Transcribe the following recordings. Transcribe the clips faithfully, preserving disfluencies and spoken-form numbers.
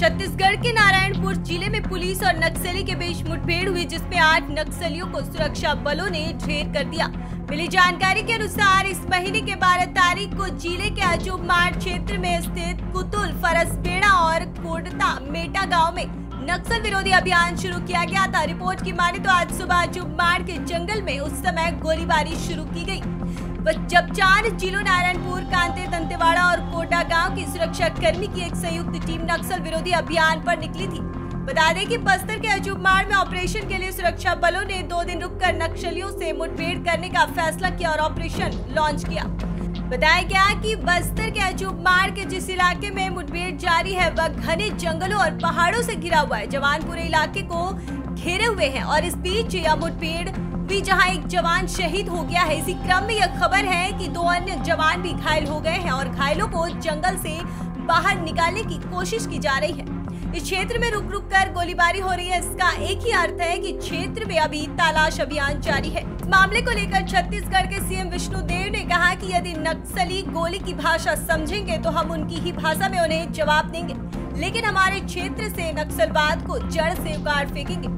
छत्तीसगढ़ के नारायणपुर जिले में पुलिस और नक्सली के बीच मुठभेड़ हुई, जिसमें आठ नक्सलियों को सुरक्षा बलों ने ढेर कर दिया। मिली जानकारी के अनुसार इस महीने के बारह तारीख को जिले के अचुकमार क्षेत्र में स्थित कुतुल फरसपेड़ा और कोड़ता मेटा गांव में नक्सल विरोधी अभियान शुरू किया गया था। रिपोर्ट की माने तो आज सुबह अचुकमार के जंगल में उस समय गोलीबारी शुरू की गयी, जब चार जिलों नारायणपुर, कांते दंतेवाड़ा और कोटा गांव की सुरक्षा कर्मी की एक संयुक्त टीम नक्सल विरोधी अभियान पर निकली थी। बता दें कि बस्तर के अचुकमार में ऑपरेशन के लिए सुरक्षा बलों ने दो दिन रुककर नक्सलियों से मुठभेड़ करने का फैसला किया और ऑपरेशन लॉन्च किया। बताया गया कि बस्तर के अचुकमार के जिस इलाके में मुठभेड़ जारी है वह घने जंगलों और पहाड़ों से घिरा हुआ है। जवान पूरे इलाके को घेरे हुए हैं और इस बीच यह मुठभेड़ भी जहां एक जवान शहीद हो गया है। इसी क्रम में यह खबर है कि दो अन्य जवान भी घायल हो गए हैं और घायलों को जंगल से बाहर निकालने की कोशिश की जा रही है। इस क्षेत्र में रुक रुक कर गोलीबारी हो रही है, इसका एक ही अर्थ है कि क्षेत्र में अभी तलाश अभियान जारी है। मामले को लेकर छत्तीसगढ़ के सीएम विष्णु देव ने कहा कि यदि नक्सली गोली की भाषा समझेंगे तो हम उनकी ही भाषा में उन्हें जवाब देंगे, लेकिन हमारे क्षेत्र से नक्सलवाद को जड़ से उखाड़ फेंकेंगे।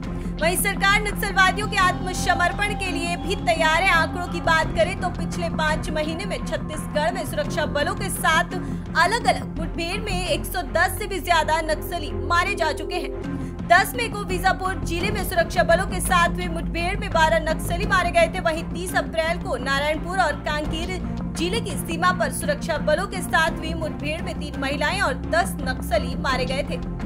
वहीं सरकार नक्सलवादियों के आत्मसमर्पण के लिए भी तैयार है। आंकड़ों की बात करें तो पिछले पाँच महीने में छत्तीसगढ़ में सुरक्षा बलों के साथ अलग अलग मुठभेड़ में एक सौ दस से भी ज्यादा नक्सली मारे जा चुके हैं। दस मई को बीजापुर जिले में सुरक्षा बलों के साथ हुई मुठभेड़ में बारह नक्सली मारे गए थे। वहीं तीस अप्रैल को नारायणपुर और कांकेर जिले की सीमा पर सुरक्षा बलों के साथ हुई मुठभेड़ में तीन महिलाएं और दस नक्सली मारे गए थे।